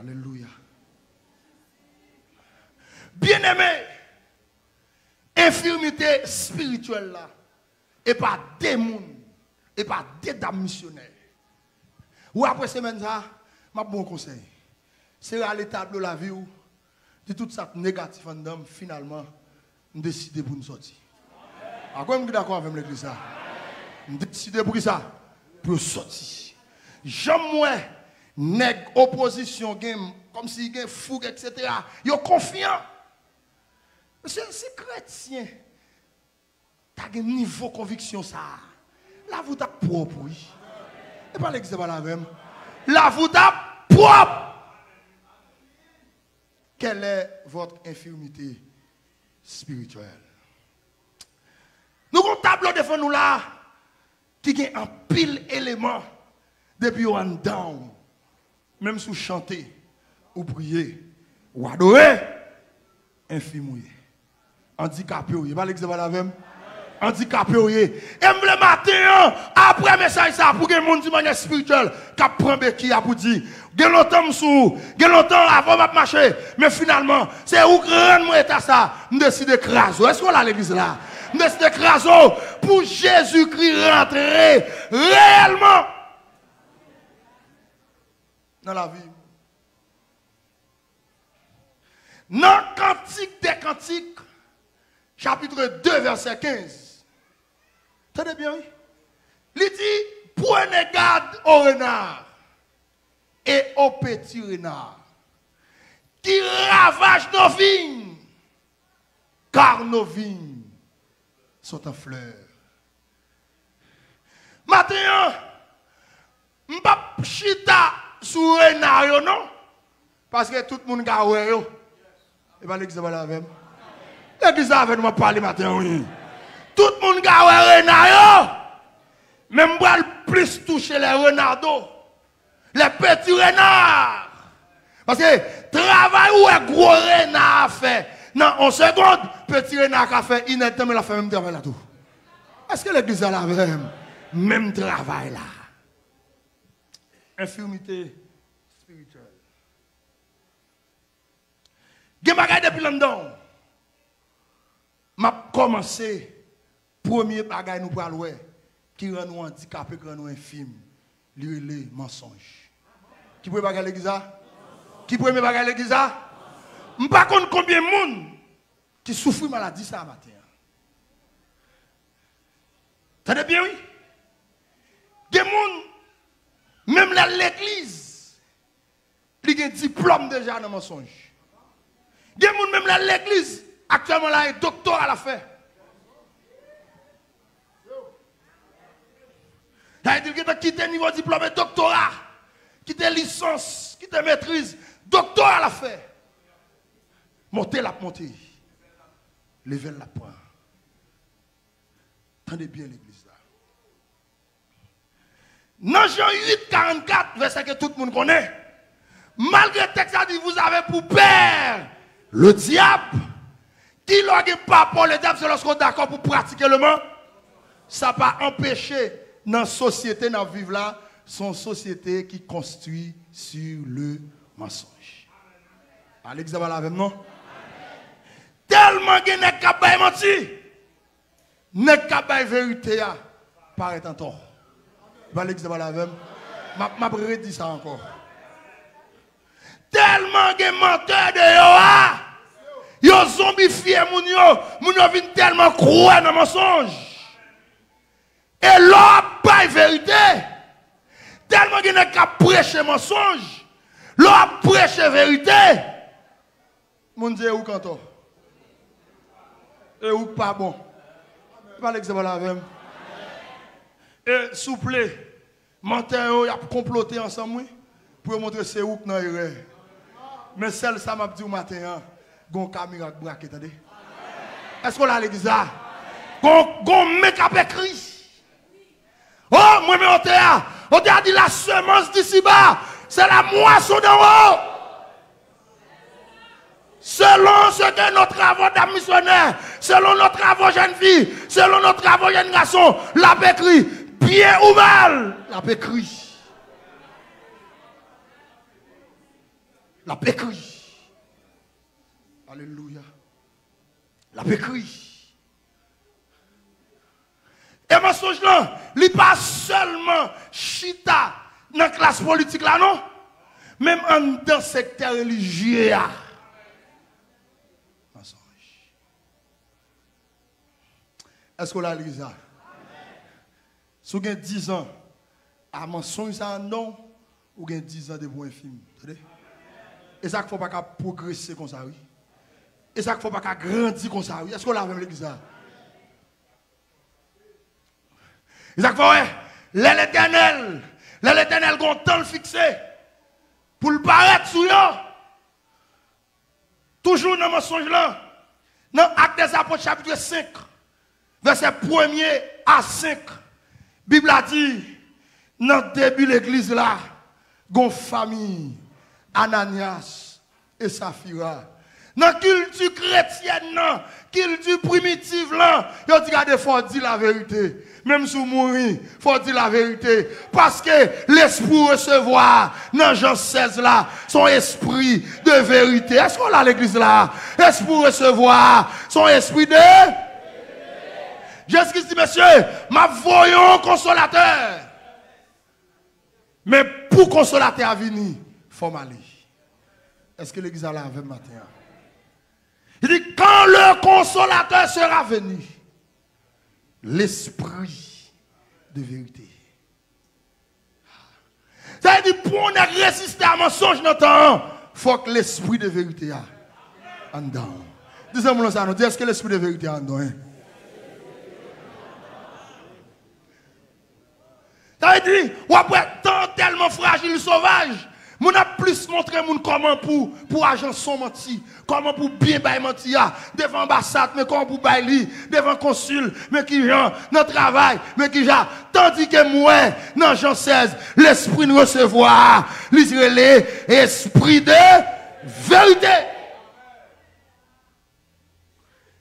Alléluia. Bien-aimé, infirmité spirituelle là, et pas des mouns, et pas des dames missionnaires. Ou après semaine ça, ma bon conseil, c'est à l'étable de la vie où, de tout ça négatif en dame, finalement, nous décidons pour nous sortir. À quoi je suis d'accord avec l'église ça? Nous décidons pour ça? Pour sortir. Jamais, nèg opposition, comme si il fougue, etc. Ils sont confiants. Monsieur, c'est chrétien. Tu as un niveau de conviction, ça. Là, vous êtes propre, oui. Et pas l'exemple la même. Là, vous êtes propre. Quelle est votre infirmité spirituelle? Nous avons un tableau devant nous là qui a un pile élément depuis on down. Même si vous chantez, ou prier, ou adorer, infirmier, handicapé, vous pas l'exemple la même. Handicapé, vous voyez. Et le matin, après le message, pour que les gens d'une manière spirituelle, qui prend béquille pour dire, il y a longtemps avant de marcher, mais finalement, c'est où grand mon état ça, nous décidons de craser. Est-ce qu'on a l'église là? Nous décidons de craser pour Jésus-Christ rentrer réellement dans la vie. Dans Cantique des Cantiques, chapitre 2, verset 15. Tenez bien, oui. Il dit, prenez garde au renard et au petit renard qui ravage nos vignes, car nos vignes sont en fleurs. Maintenant, je ne vais pas chita sur le renard, non? Parce que tout le monde a oué. Et bien, l'exemple est la même. L'église avec moi parler matin, oui. Tout le monde a un renard. Même moi, le plus toucher les renardos. Les petits renards. Parce que travail où un gros renard a fait. Non, en seconde, petit renard a fait. Il a fait même travail là tout. Est-ce que l'église a la même travail là? Infirmité spirituelle. Je bagaille depuis London. M'a commencé premier bagage nous parlons qui rend nous handicapés, qui rend nous infirmes, les mensonges. Qui peut bagaille l'église ça? Qui peut me bagaille l'église ça? Je ne sais pas combien de monde qui souffre de maladie ça matin. Tenez bien oui. Des monde même là l'église, il y a un diplôme déjà dans mensonge. Il y a des gens même l'église, actuellement là, est docteur à la fin. C'est-à-dire qu'il a quitté le niveau diplôme et doctorat, quitté licence, quitté maîtrise, docteur à la fin. Monter la montée, lever la pointe. Tendez bien l'église là. Dans Jean 8, 44, verset que tout le monde connaît, malgré le texte, vous avez pour père le diable, qui n'a pas pour le diable, c'est lorsqu'on est d'accord pour pratiquer le mal. Ça va empêcher dans la société, dans vivre là, son société qui construit sur le mensonge. Alex, vous avez non? Tellement que vous n'avez pas menti, vous n'avez pas vérité, paraît en tort. Alex, vous avez même? Je redis ça encore. Tellement de menteurs de Yoa, ils ont zombifié les gens, ils tellement croire dans le mensonge. Et l'on pas vérité. Tellement qu'ils n'ont qu'à prêcher mensonge, l'on prêche vérité. Mon Dieu, où quand et où pas bon. Pas l'exemple la même. Et s'il vous plaît, menteurs, ils ont comploté ensemble pour montrer c'est où qu'on est. Mais celle ça m'a dit au matin, gon caméra braqué, attendez. Est-ce qu'on a l'église là? Gon mec avec Christ. Oh, moi-même, on t'a dit la semence d'ici-bas, c'est la moisson d'en haut. Selon ce que nos travaux d'âme missionnaire, selon nos travaux jeunes filles, selon nos travaux jeunes garçons, la pécrit, bien ou mal, la pécrit. La pécrie. Alléluia. La pécrie. Et mensonge là, il n'est pas seulement chita dans la classe politique là, non? Même en dans le secteur religieux. Mensonge. Est-ce qu'on a lu ça? Si vous avez 10 ans, à mensonge ça non, vous avez 10 ans de bon film. Et ça ne faut pas progresser comme ça, oui. Et ça ne faut pas grandir comme ça, oui. Est-ce qu'on a vu ça? Et ça ne faut pas, l'éternel, l'éternel qu'on tente fixé pour le paraître sous l'eau. Toujours dans le mensonge là, dans Actes des Apôtres chapitre 5, verset 1er à 5, la Bible a dit, dans le début de l'église là, gon famille, Ananias et Saphira. Dans la culture chrétienne, la culture primitive, là, ils disent qu'il faut dire la vérité. Même si vous mourrez, il faut dire la vérité. Parce que l'esprit recevoir dans Jean 16 là, son esprit de vérité. Est-ce qu'on a l'église là? Esprit recevoir son esprit de vérité. Jésus dit, monsieur, ma voyons consolateur. Mais pour consolateur à venir, il faut m'aller. Est-ce que l'église a la veille matin? Il dit, quand le consolateur sera venu, l'esprit de vérité. Ça veut dire, pour ne résister à mensonge dans le temps, il faut que l'esprit de vérité a en dedans. Disons-moi ça, nous disons, est-ce que l'esprit de vérité a en dedans? Ça veut dire, ou après tant tellement fragile, sauvage, nous avons plus montré comment pour agents sont mentis, comment pour bien bailler mentir, devant l'ambassade, mais comment pour bailler, devant le consul, mais qui gens, dans le travail, mais qui gens. Tandis que moi, dans Jean 16, l'esprit nous recevoir, l'Israël, esprit de vérité.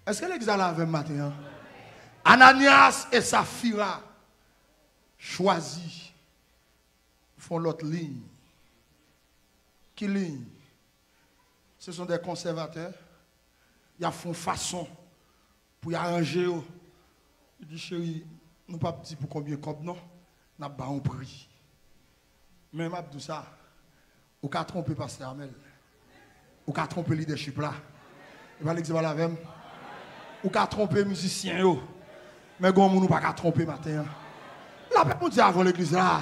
Est-ce que l'église avait matin? Ananias et Saphira choisis, font l'autre ligne. Qui ligne? Ce sont des conservateurs. Ils font façon pour y arranger. Ils disent, chérie, nous ne pouvons pas dire pour combien de copes, non? Nous n'avons pas un prix. Mais même tout ça, au 4 ans, on peut passer à Amel. Au 4 ans, on peut leadership là. Et bien, l'exemple la même. Au 4 ans, on peut musicien. Mais on ne peut pas tromper matin. La paix, on dit avant l'église là.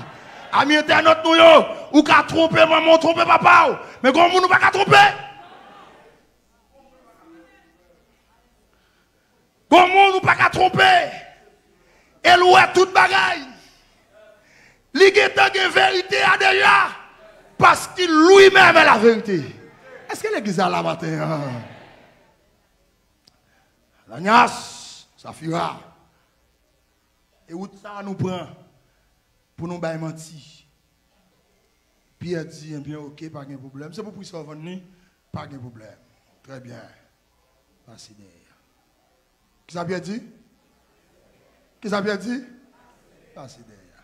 Amis internautes, nous, ou qu'à tromper maman, tromper papa, mais comment nous ne pouvons pas tromper? Comment nous ne pouvons pas tromper? Et louer toute bagaille. Ligue de vérité a déjà, parce qu'il lui-même est la vérité. Est-ce que l'église a la matin? L'agnas, Saphira. Et où ça nous prend? Pour nous bailler mentir. Pierre dit, eh bien, ok, pas de problème. C'est pour qu'ils soient venus, pas de problème. Très bien. Fasciné. Qu'est-ce qu'il a dit? Qu'est-ce qu'il a dit? Passé derrière.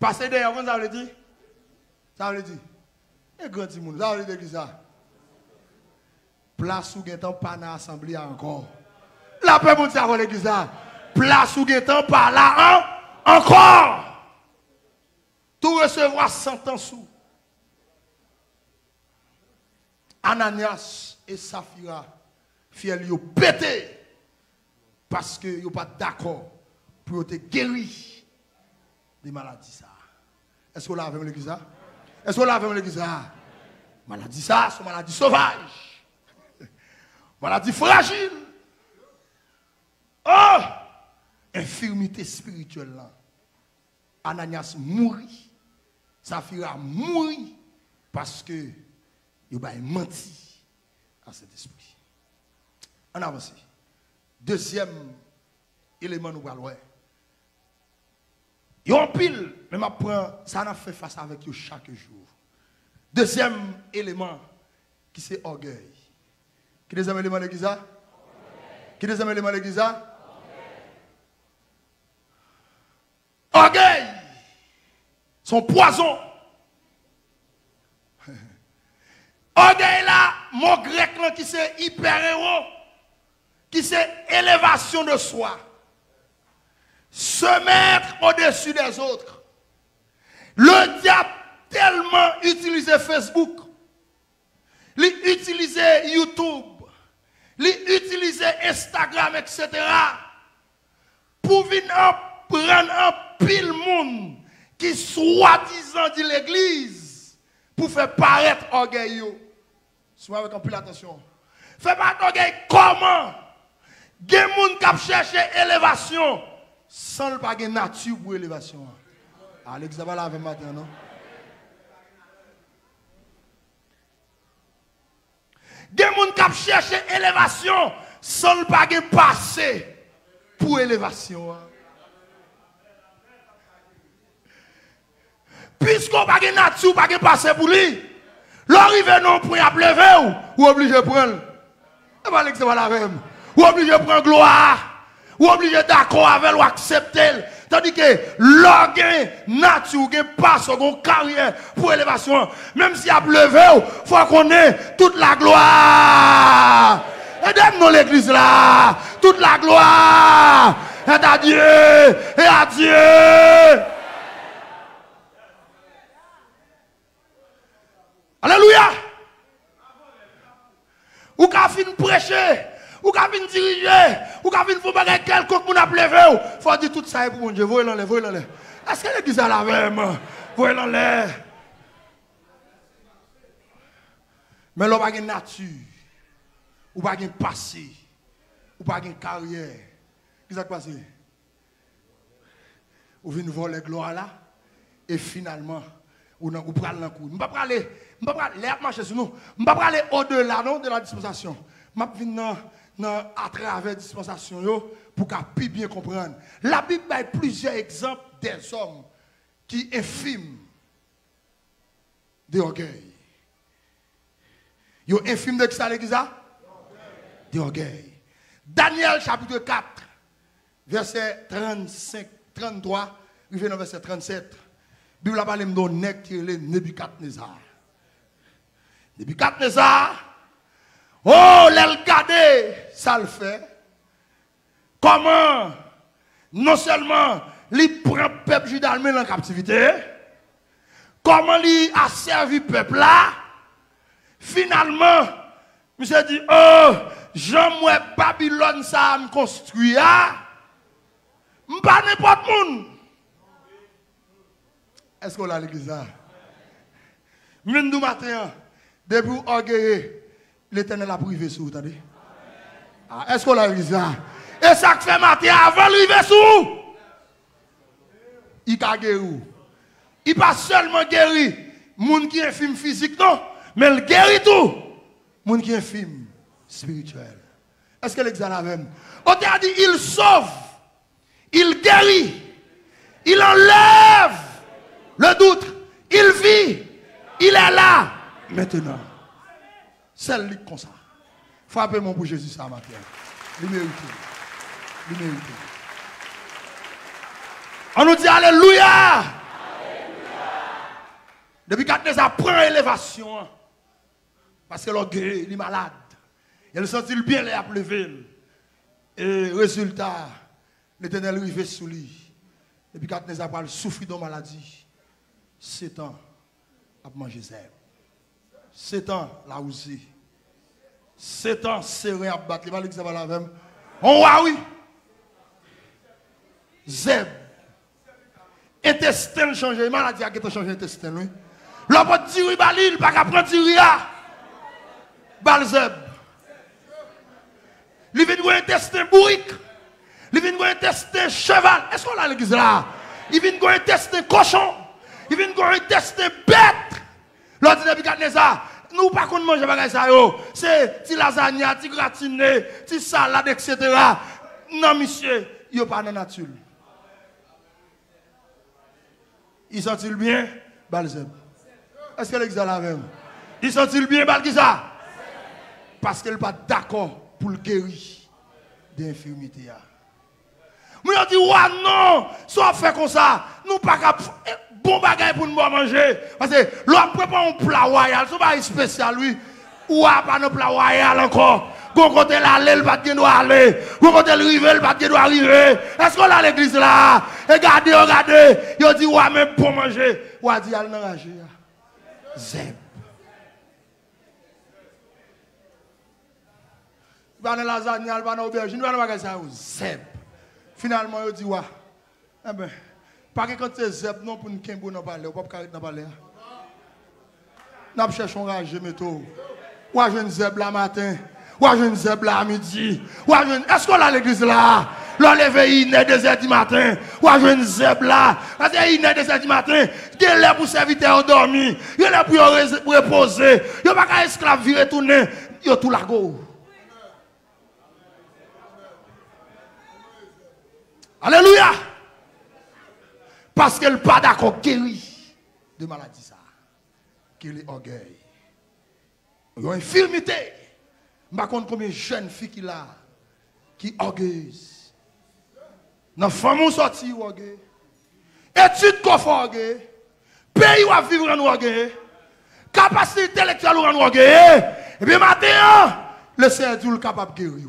Passé derrière, vous avez dit? Ça veut dire? Et grand petit monde, ça veut dire ça? Place où il n'y a pas d'assemblée encore. La paix, vous savez ça? Place où il n'y a pas là encore. Tout recevoir 100 ans sous. Ananias et Saphira, fiel, ils ont pété parce qu'ils n'ont pas d'accord pour être guéris des maladies. Ça. Est-ce qu'on l'a vu l'église? Est-ce qu'on l'a vu l'église? Maladie ça, c'est une maladie sauvage. Maladie fragile. Oh! Infirmité spirituelle là. Ananias mourit. Saphira mourit parce que il a menti à cet esprit. On avance. Deuxième élément, nous allons voir. Ils ont pile, mais maintenant, ça n'a fait face avec eux chaque jour. Deuxième élément, qui c'est orgueil. Qui est deuxième élément de l'église? Qui est deuxième élément de l'église? Orgueil, son poison. Orgueil là, mot grec là qui c'est hyper-héros, qui c'est élévation de soi. Se mettre au-dessus des autres. Le diable tellement utilisé Facebook, lui utilisé YouTube, lui utilisé Instagram, etc. pour venir prendre un pile monde qui soi-disant dit l'église pour faire paraître orgueilleux. Soyez avec un peu l'attention. Faire paraître orgueil comment? Des gens qui cherchent élévation sans le pas de nature pour élévation. Alex, ça va là avec matin, non? Des gens qui cherchent élévation sans le pas de passé pour élévation. Puisqu'on n'a pas de nature, pas de passé pour lui, l'arrivée non pour à pleuver ou obligé de prendre. Et bien, Alex, ça va la même. Ou obligé de prendre gloire. Ou obligé d'accord avec ou accepter. Tandis que l'orgueil, nature, passe, une carrière pour élévation. Même si il y a pleuvé, il faut qu'on ait toute la gloire. Et dans l'église là, toute la gloire est à Dieu et à Dieu. Alléluia. Ou qu'a fin prêcher, ou qu'a fin diriger, ou qu'a fin vous bagarrer quelqu'un qu'on a plevé, faut dire tout ça pour mon Dieu, voyez l'enlève, voyez l'enlève. Est-ce que l'église a la même? Voyez l'enlève. Mais l'on a une nature, ou pas un passé, ou pas une carrière. Qu'est-ce qui s'est passé? Ou vient voler gloire là, et finalement, ou ne peut pas aller dans le coup. Je ne peux pas aller, je ne peux pas aller, l'air marche sur nous. Je ne peux pas aller au-delà de la dispensation. Je viens à travers la dispensation pour qu'on puisse bien comprendre. La Bible a plusieurs exemples des hommes qui infiment de orgueil. Ils infiment de qui ça, l'église? De orgueil. Daniel chapitre 4, verset 35, 33, arrivé dans verset 37. La Bible parle de Nebuchadnezzar. Nebuchadnezzar, oh, l'elgadé, ça le fait. Comment? Non seulement il prend le peuple judaïque dans la captivité, comment il a servi le peuple là? Finalement, monsieur dit, oh, j'aime Babylone, ça me construit. Je ne suis pas n'importe qui. Est-ce qu'on a l'église là? Mine du matin, début orgueil, l'Éternel a privé sous, vous avez? Est-ce qu'on a l'église là? Et ça que fait matin, avant de priver sous, il a guéri. Il pas seulement guéri, moun qui infime physique, non, mais il guérit tout, moun qui infime spirituel. Est-ce que l'église là même? On t'a dit, il sauve, il guérit, il enlève. Le doute, il vit, il est là, maintenant. C'est lui comme ça. Frappez-moi pour Jésus, ça matin. Le mérite. Le mérite. On nous dit Alléluia. Alléluia. Depuis 4 ans, prend élévation. Parce que l'orgueil, il est malade. Il sentit bien les appelés. Et résultat, l'Éternel arrive sous lui. Depuis 4 ans, il souffre de maladie. 7 ans à manger zèbre. 7 ans là aussi. 7 ans serré à battre. Les malades va la même. On voit oui. Zèbre. Intestin changé. Maladie a changé intestin. Oui. L'homme va dire oui, il va pas prendre du ria. Bal zèbre. Il vient de voir intestin bourrique. Il vient de voir intestin cheval. Est-ce qu'on a l'église là? Il vient de voir intestin cochon. Il vient de tester bête. L'autre dit Nebuchadnezzar, nous ne pouvons pas manger ça. C'est des lasagnes, des gratinés, des salades, etc. Non, monsieur, il n'y a pas de nature. Il sent-il bien? Balzeb. Est-ce que l'exil la même? Il sent-il bien? Balkiza. Parce qu'il n'est pas d'accord pour le guérir d'infirmité. Nous avons dit, ouais, non, ça fait comme ça. Nous pas bon bagage pour nous manger. Parce que l'on prépare un plat royal, ce n'est pas spécial, lui. Ou pas un plat royal encore. Quand on est allé, le bâtiment doit aller. Quand on est arrivé, le bâtiment doit arriver. Est-ce qu'on a l'église là? Regardez, regardez. Ils ont dit, ouais, même pour manger. Ou a dit, allez, n'enragez. Zeb. Il va dans la lasagne, il va dans l'aubergine, il va dans la magasin, Zeb. Finalement, il dit, ouais. Eh bien, pas que quand c'est Zeb, non, pour nous, Kimbo, on va aller, on va pas dans le palais. Nous cherchons à rager, mais tout. Ou à jeune Zeb là matin. Ou à jeune Zeb là midi. Ou à jeune. Est-ce qu'on a l'église là? L'on l'éveille, il est 2h du matin. Ou à jeune Zeb là. Parce qu'il est 2h du matin. Il est là pour serviteur dormir. Il est là pour reposer. Il n'y a pas qu'à esclave virer tourner. Il est tout là go. Alléluia. Parce qu'elle n'est pas d'accord guéri de maladie ça. Qu'il est orgueil. Il y a une infirmité. Je ne sais pas combien de jeunes filles qu'il a qui orgueillent. Dans la famille sortie, ils orgueillent. Études qu'on fait orgueillent. Pays où vivre en orgueillent. Capacité intellectuelle en orgueillent. Et bien maintenant, le Seigneur est capable de guérir.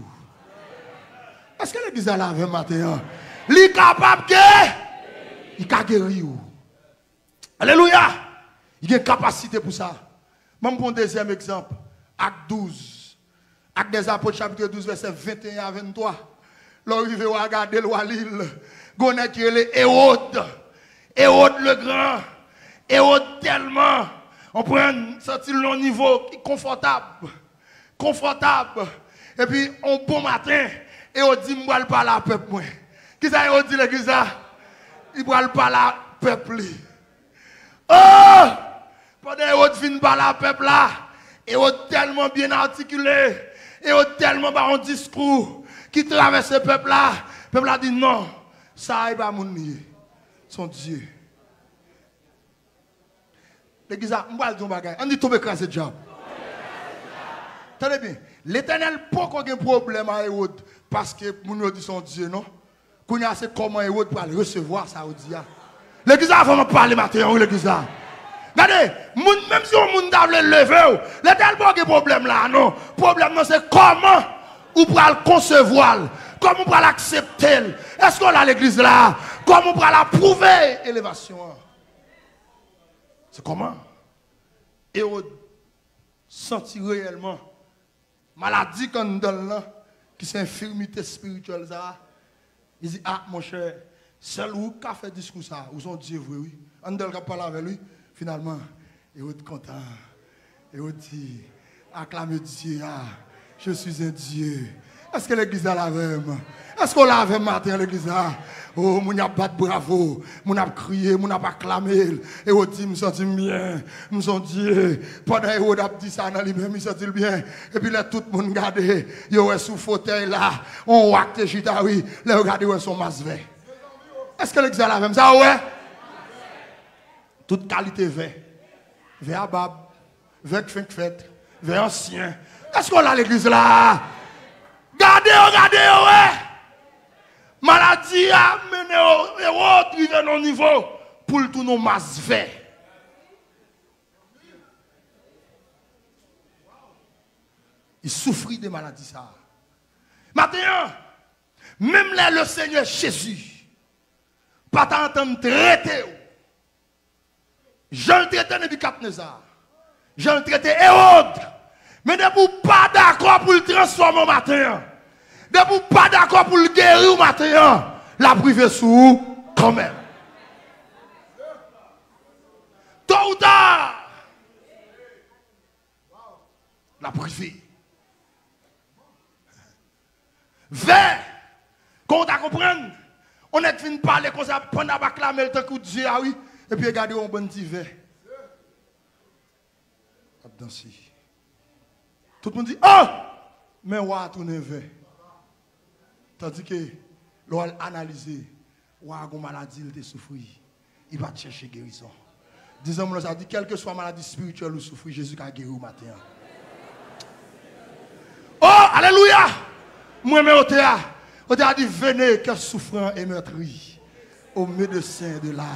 Est-ce que l'église est là avec maintenant? Il est capable de guérir. Il a guéri. Alléluia. Il y a une capacité pour ça. Même pour un deuxième exemple. Acte 12. Acte des apôtres, chapitre 12, verset 21 à 23. L'arrivée à regarder l'Oualil. Gonet qui est le Hérode. Hérode le grand. Hérode tellement. On prend un certain niveau confortable. Confortable. Et puis, un bon matin, Hérode dit, moi, je ne parle pas à peuple. Qui ça, Hérode dit, l'église ça? Il ne parle pas à peuple. Oh! Pendant Hérode vient par la peuple là, Hérode tellement bien articulé, Hérode tellement par un discours qui traverse ce peuple là. Le peuple a dit non, ça n'est pas mon Dieu, son Dieu. L'église a dit, on va dire, on dit, tomber crasse diable. Tenez bien, l'Éternel n'a pas de problème à Hérode parce que mon dit son Dieu, non? Qu'on a assez comment Hérode pour aller recevoir ça au Dieu. L'église a vraiment parlé maintenant, l'église a. Regardez, même si on veut le lever, l'Éternel n'a pas de problème là, non. Le problème, c'est comment on peut le concevoir, comment on peut l'accepter. Est-ce qu'on a l'église là? Comment on peut l'approuver? Élévation. C'est comment? Hérode sentit réellement maladie qu'on donne là, qui c'est infirmité spirituelle. Il dit, ah mon cher, seul ou qui a fait discours ça, ou son Dieu, oui. On ne doit pas parler avec lui. Finalement, Hérode est content. Hérode dit, acclame Dieu, ah, je suis un Dieu. Est-ce que l'église a la même? Est-ce qu'on l'a même matin l'église a? Oh, mon a pas de bravo, mon a crié, mon a pas clamé. Hérode dit, me sentis bien, me sentis Dieu. Pendant Hérode a dit ça dans lui-même, il sentit bien. Et puis là, tout le monde regardait, il est sous fauteuil là, on wacte jita, oui, là, regardez où son masvé. Est-ce que l'église a la même? Ça, ouais? Toute qualité vers. Vers Abab, vers Kfenkfet, vers Ancien. Est-ce qu'on a l'église là? Gardez, regardez, ouais. Maladie a mené au héros, il est au niveau pour tout nos masses verts. Il souffrit de maladies ça. Maintenant, même là, le Seigneur Jésus, pas t'entendre traiter. Je le traité Nebuchadnezzar. Je le traité Hérode. Mais ne vous pas d'accord pour le transformer au matin. Ne vous pas d'accord pour le guérir au matin. La privé sous quand même. Tôt ou tard. La privé. Vers. Quand on comprend, on est venu parler comme ça pendant la clamer le temps que Dieu a oui. Et puis regardez un bon petit verre. Tout le monde dit, oh! Mais on a tourné verre. Tandis que l'on a analysé, on a une maladie, il a souffert. Il va chercher guérison. Disons-moi, ça dit, quelle que soit la maladie spirituelle ou souffrir, Jésus a guéri au matin. Oh! Alléluia! Moi, je suis au théâtre. On t'a dit, venez, cœur souffrant et meurtri, au médecin de l'âme.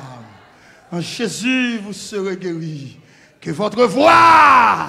En Jésus, vous serez guéri. Que votre voix,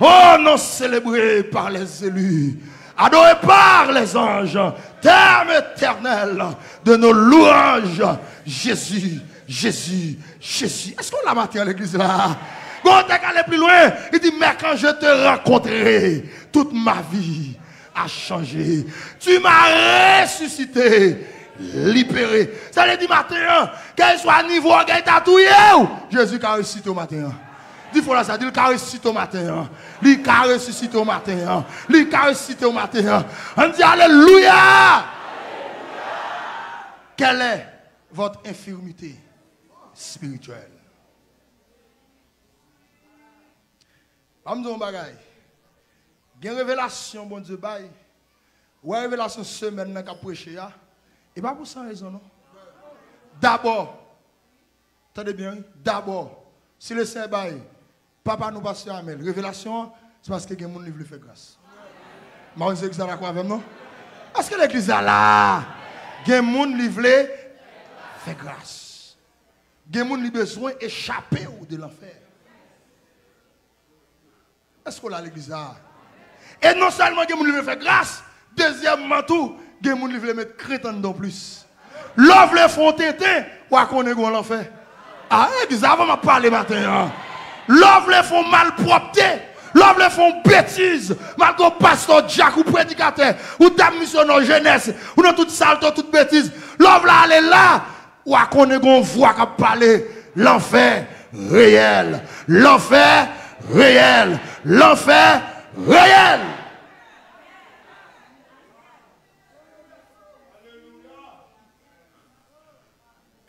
oh non célébrée par les élus, adorée par les anges, terme éternel de nos louanges, Jésus, Jésus, Jésus. Est-ce qu'on l'a maté à l'église là? Quand t'es allé plus loin, il dit, mais quand je te rencontrerai, toute ma vie a changé. Tu m'as ressuscité, libéré. Ça veut dire matin, qu'elle soit à niveau, qu'elle tatouée, Jésus qui a ressuscité au matin. Il faut la ça, il a ressuscité au matin. Il a ressuscité au matin. Il a ressuscité au matin. On dit alléluia. Quelle est votre infirmité spirituelle? Amdon bagay. Gen révélation bon Dieu bail. Ouais révélation semaine nan ka prêcher ya. Et pas pour sans raison non. D'abord. Attendez bien, d'abord, si le Seigneur bail, papa nous passe Amel. Révélation, c'est parce que gen moun livre fait grâce. Marie c'est ça la quoi avec non? Est-ce que l'église là gen moun livre fait grâce. Gen moun li besoin échapper de l'enfer. Est-ce qu'on a l'église? Et non seulement que nous voulons faire grâce, deuxièmement tout, que nous voulons mettre crétin dans plus. L'offre le font tenter, ou à qu'on est dans l'enfer. Ah, l'église, avant de parler matin. L'offre le font malpropreté, l'offre le font bêtise, malgré pasteur Jack ou prédicateur, ou dame missionnaire jeunesse, ou dans toute salte, toute bêtise. L'offre là, elle est là, ou à qu'on est dans voix qu'à parler. L'enfer réel. L'enfer réel. L'enfer réel.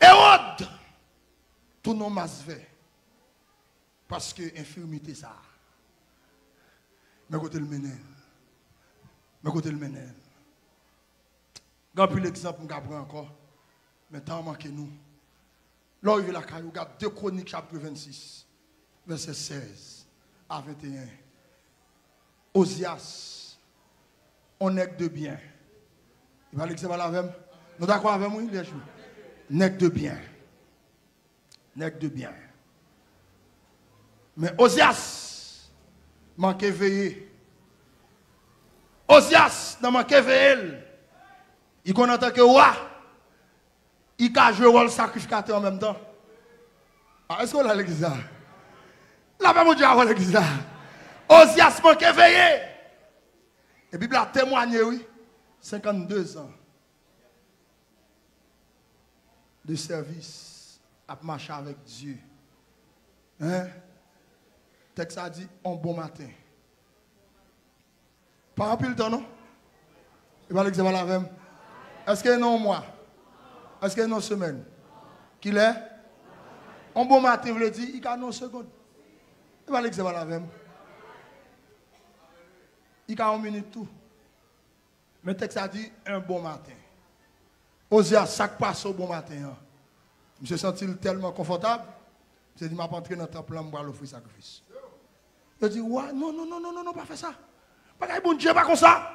Hérode, tout nom masvé. Parce que infirmité ça. Mais côté le ménel. Mais côté le ménel. Grand plus l'exemple nous prend encore. Mais tant manqué nous. L'arrivée la caillou, regarde 2 Chroniques chapitre 26, verset 16. À 21. Osias, on est de bien. Il va l'exemple la même. Nous d'accord avec moi, les jours. Nec de bien. Nec de bien. Mais Osias manquait veiller. Osias n'a manqué veiller. Il connaît que roi. Il a joué le sacrificateur en même temps. Est-ce qu'on a l'église? La Bible dit à l'église là. Osias manque éveillé. Et Bible a témoigné, oui, 52 ans de service à marcher avec Dieu. Hein? Texte a dit un bon matin. Pas un peu le temps, non? Il va l'exemple la même. Est-ce qu'il y a un mois? Est-ce qu'il y a une semaine? Qu'il est? Un bon matin, vous le dites, il y a une seconde. Il va l'exemple la même. Il a 1 minute tout. Mais le texte a dit un bon matin. Osias, ça passe au bon matin. Je me sentis tellement confortable. Je me suis dit, je vais entrer dans le temple pour l'offrir sacrifice. Je dis, ouais, non, non, non, non, non, pas faire ça. Pas de bon Dieu, pas comme ça.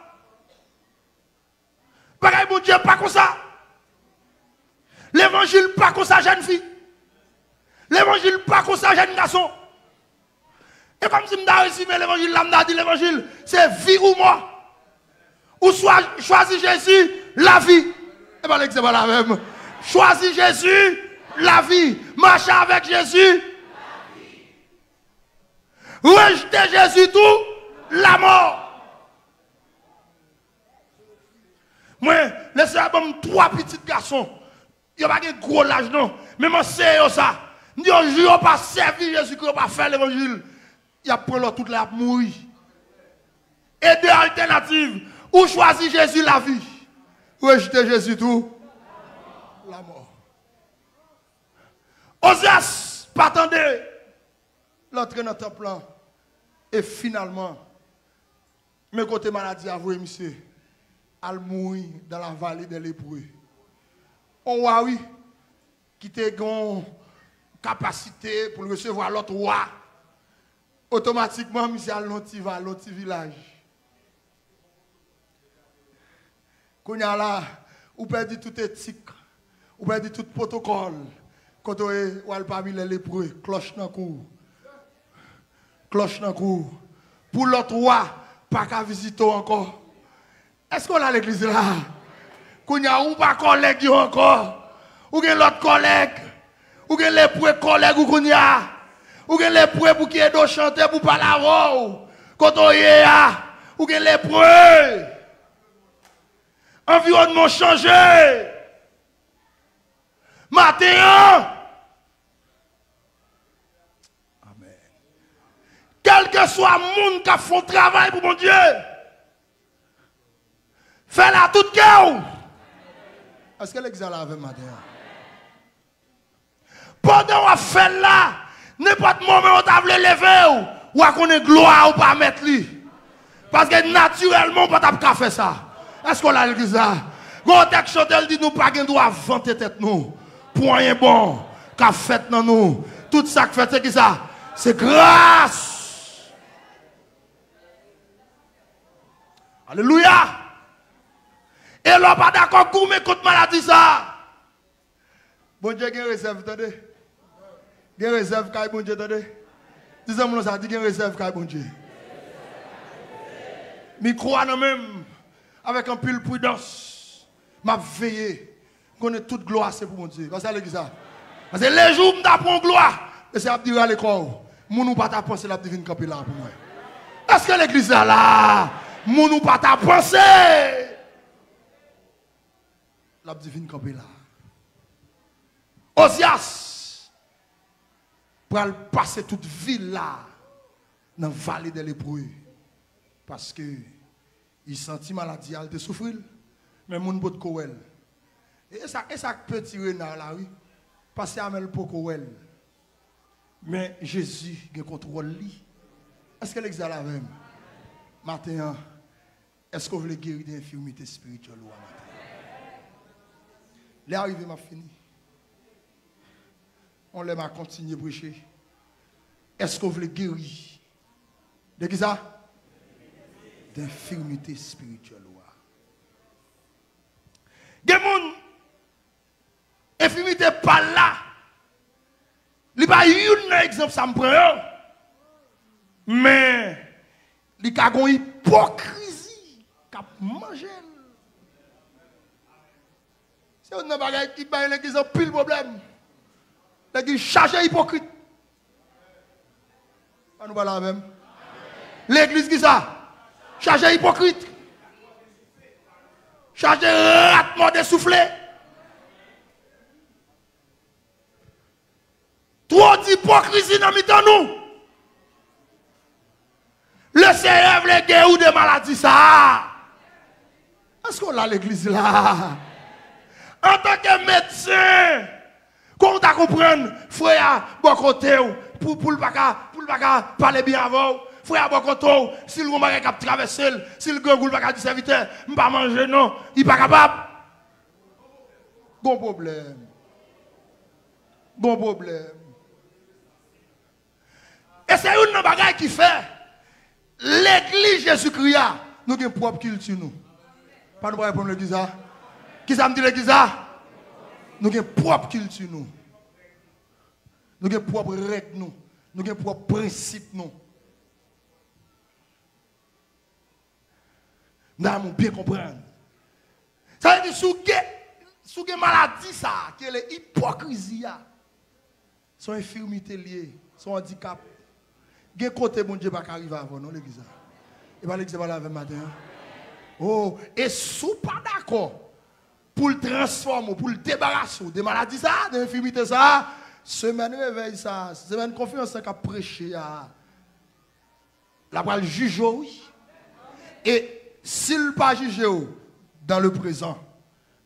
Pas de bon Dieu, pas comme ça. L'évangile, pas comme ça, jeune fille. L'évangile, pas comme ça, jeune garçon. Et comme si je résumé l'évangile, je dit l'évangile, c'est vie ou mort. Ou soit choisis Jésus, la vie. Et bien, c'est pas la même. Choisis Jésus, la vie. Marcher avec Jésus, la vie. Rejeter Jésus tout, la mort. Moi, laissez-moi 3 petits garçons. Il n'y a pas de gros lâche, non. Mais moi, c'est ça. Je ne vais pas servir Jésus, je ne vais pas faire l'évangile. Il a pris l'autre toute la mourir. Et 2 alternatives. Ou choisir Jésus la vie. Ou rejeter Jésus tout. La mort. Osias, pas attendez. L'entrée dans ton plan. Et finalement, mes côtés maladie à vous, monsieur. Al mourir dans la vallée de l'épreuve. On voit oui. Qui te gon capacité pour recevoir l'autre roi. Automatiquement, monsieur, à l'autre village. qu'on a là, ou perdu toute éthique, ou perdu tout protocole. Quand on est parmi les lépreux, cloche dans le cou. Cloche dans le cou. Pour l'autre roi, pas qu'à visiter encore. Est-ce qu'on a l'église là? Qu'on a ou pas collègue encore? Ou bien l'autre collègue? Ou bien les preux collègues ou qu'on a? Ou bien les preux pour qui est de chanter pour parler à vous? Quand on est là, ou bien les preux? Environnement changé. Matin. Amen. Quel que soit le monde qui a fait travail pour mon Dieu, fais-la toute cœur. Est-ce que l'exil avait matin? Pendant qu'on fait là, n'importe moment où tu as voulu lever, ou qu'on ait gloire ou pas mettre lui. Parce que naturellement, on ne peut pas faire ça. Est-ce qu'on a l'église là? Quand texte chanteur dit nous pas qu'on doit vanter tête nous. Point bon qu'a fait dans nous. Tout ça que fait c'est qui ça? C'est grâce. Alléluia. Et l'on pas d'accord gourmet contre maladie ça. Bon Dieu qui réserve attendez. Qui réserve caille bon Dieu attendez. Disons-moi ça dit qui réserve caille bon Dieu. Micro à nous-mêmes avec un pile prudence. M'a veillé, connaît toute gloire, c'est pour mon Dieu. Parce que l'église ça. Parce que les jours où m'apprends gloire, et c'est à dire à l'école. Mon ou pas ta pensée, la divine campée là pour moi. Est-ce que l'église là, là, mon ou pas ta pensée, la divine campée là. Osias, pour aller passer toute ville là, dans la vallée de l'épreuve. Parce que, il sentit maladie, il te souffrir. Mais mon bout de Kowel. Et ça peut tirer dans la rue. Parce que Amel pour Kowel. Mais Jésus, il contrôle. Est-ce que l'exil la même? Matin, est-ce que vous voulez guérir des infirmités spirituelles ou matin? Les arrivées m'a fini. On les m'a continué de prêcher. Est-ce que vous voulez guérir? De qui ça? D'infirmités spirituelles. Des gens, infirmité pas là. Il n'y a pas un exemple, ça me prend. Mais, il y a une hypocrisie qui a mangé. C'est une bagaille qui a l'église en pile problème. L'église chargée hypocrite. On nous parle même. L'église qui ça? Chargée hypocrite. Chargé ratement de souffler. Trop d'hypocrisie dans nous. Le Seigneur les guérir de maladies ça. Est-ce qu'on a l'église là? En tant que médecin, qu'on t'a comprendre, frère, bon côté, pour le bac, parler bien avant. Frère Bokoto, si le gars qui a traversé, si le gars qui a dit serviteur, je ne vais pas manger, non, il n'est pas capable. Bon problème. Bon problème. Et c'est une des bagailles qui fait l'église Jésus-Christ, nous avons une propre culture. Pas de problème avec l'église. Qui ça me dit l'église? Nous avons une propre culture. Nous avons une propre règle. Nous avons un propre principe. Nous allons bien comprendre. Ça veut dire sous une maladie, ça, qui est l'hypocrisie, son infirmité liée, son handicap. Quel côté bon Dieu va arriver avant nous, l'église? Et bien, l'église va là avec matin. Oh, et sous pas d'accord pour le transformer, pour le débarrasser des maladies, ça, des infirmités, ça, semaine réveil, ça, semaine confiance, ça, qu'a prêché, la parole juge, oui. Et s'il ne pas juger dans le présent,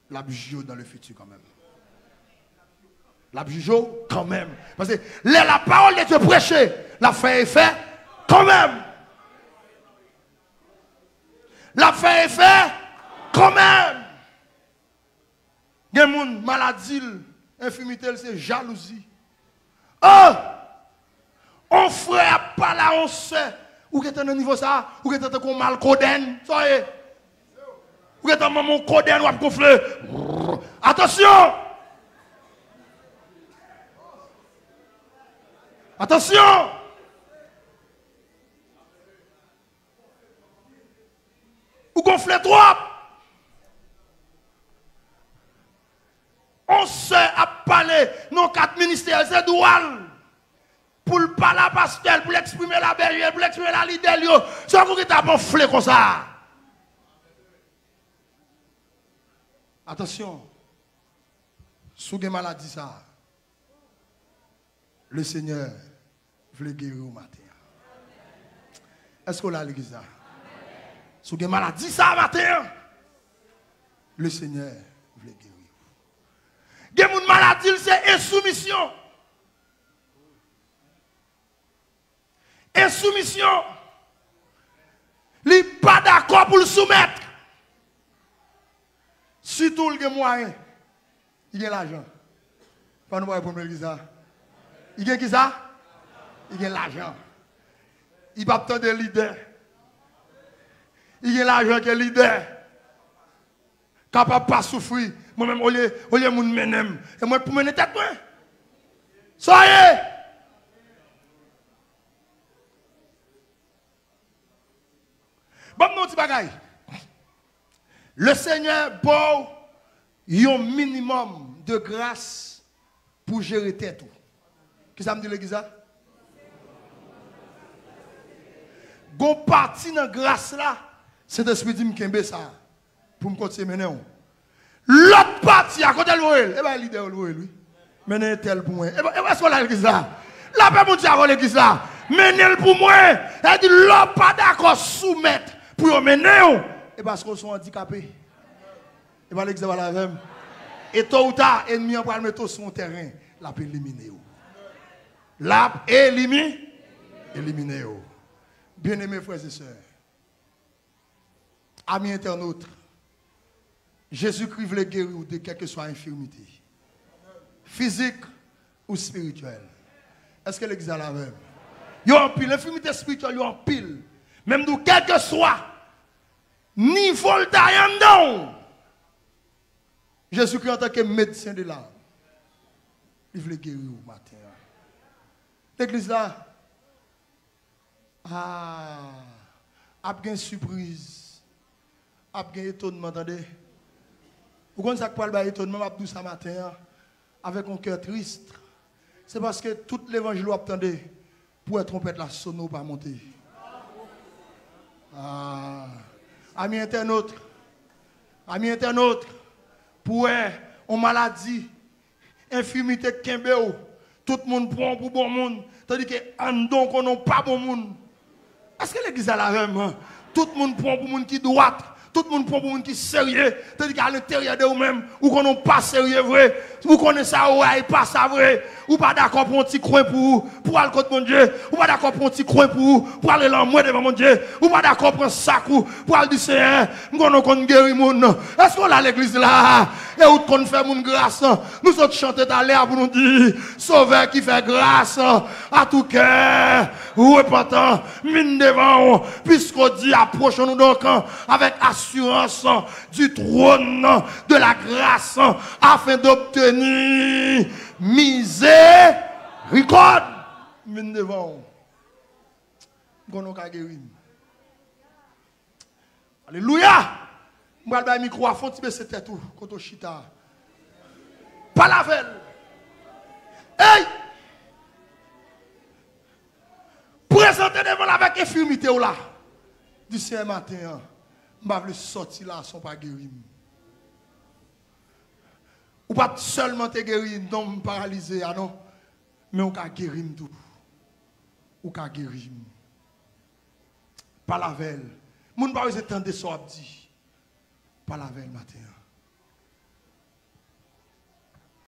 la juge dans le futur quand même. La juge quand même. Parce que la parole de Dieu prêchée, la fait effet quand même. La fait effet quand même. Il y a des gens, maladie, infirmité, c'est jalousie. Oh! On frère pas là, on sait. Ou qui est au niveau ça, ou qui est au mal codène, ça y est. Ou est-ce que mon codé nous a gonflé? Attention! Attention! Ou gonflez trop! On sait à parler nos quatre ministères, c'est doual. Pour le parler à pasteur, pour l'exprimer la belle, pour l'exprimer la leader, c'est vous qui t'avez gonflé comme ça. Attention, sous les maladies, ça, le Seigneur veut guérir au matin. Est-ce que vous avez l'église? Sous les maladies, ça, matin, le Seigneur veut guérir. Il y a une maladie, c'est insoumission. Insoumission. Il n'est pas d'accord pour le soumettre. Surtout le moyen, il y a l'argent. Pas nous pour me dire ça. Il y a qui ça? Il y a l'argent. Il va obtenir des leaders. Il y a l'argent qui est leader. Capable de pas souffrir. Moi-même, au lieu de m'en et moi, pour mener tête, moi. Soyez! Bon, mon petit bagaille. Le Seigneur, bon, il y a un minimum de grâce pour gérer tête. Qu'est-ce que ça me dit l'église? Gon parti dans la grâce là, c'est l'esprit qui me kembe ça. Pour me continuer maintenant. L'autre partie, à côté de l'Ouel, eh bien, l'idée de l'Ouel, lui. Menez tel pour moi. Eh bien, est-ce qu'on a l'église là? La paix, mon Dieu, avant l'église là. Menez-le pour moi. Elle dit, l'autre pas d'accord, soumettre pour mener. Eh bien, parce qu'on sont handicapés. Eh bien, l'église va la même. Et tôt ou tard, l'ennemi en parle tout sur son terrain. La paix éliminer. La paix éliminer. Bien-aimés frères et sœurs, amis internautes, Jésus-Christ veut guérir de quelle que soit infirmité, physique ou spirituelle. Est-ce que l'église a la même? Il y a un pile, l'infirmité spirituelle, il y a un pile. Même nous, quel que soit, niveau le taillandon, Jésus-Christ en tant que médecin de l'âme, il veut guérir au matin. L'église là, a une surprise, a un étonnement, attendez. Vous connaissez quoi le étonnement Abdou ce matin avec un cœur triste? C'est parce que tout l'évangile attendait pour être trompette la sono pas monter. Ah, amis internautes, pour une maladie, infirmité kembeo, tout le monde prend pour bon monde, tandis que andon qu'on n'a pas bon monde. Est-ce que l'église a la même? Tout le monde prend pour monde qui droite. Tout le monde prend pour monde qui est sérieux. C'est-à-dire qu'à l'intérieur de vous-même, vous ne connaissez pas sérieux vrai. Vous connaissez ça, vous ne pas ça vrai. Vous pas d'accord pour un petit coin pour vous, pour aller contre mon Dieu. Vous pas d'accord pour un petit coin pour vous, pour aller l'envoyer devant mon Dieu. Vous pas d'accord pour un sac pour aller du Seigneur. Nous connaissons guérir mon nom. Est-ce qu'on a l'église là? Et où qu'on fait mon grâce? Nous sommes chantés dans l'air pour nous dire, sauveur qui fait grâce à tout cœur. Repentant, mine devant, puisqu'on dit, approchons-nous donc avec assurance. Assurance du trône de la grâce afin d'obtenir miséricorde. Mine devant. Alléluia. Moi, je vais micro à fond, mais c'était tout. Koto Chita. Pas la veille. Hey! Présentez devant avec infirmité ou là. D'ici un matin. Je veux sortir là, sans pas guérir. Ou pas seulement te guérir, non paralysé, non. Mais on peut guérir tout. On peut guérir. Pas la veille. Moun pas besoin de tendre ce qu'on dit. Pas la veille matin.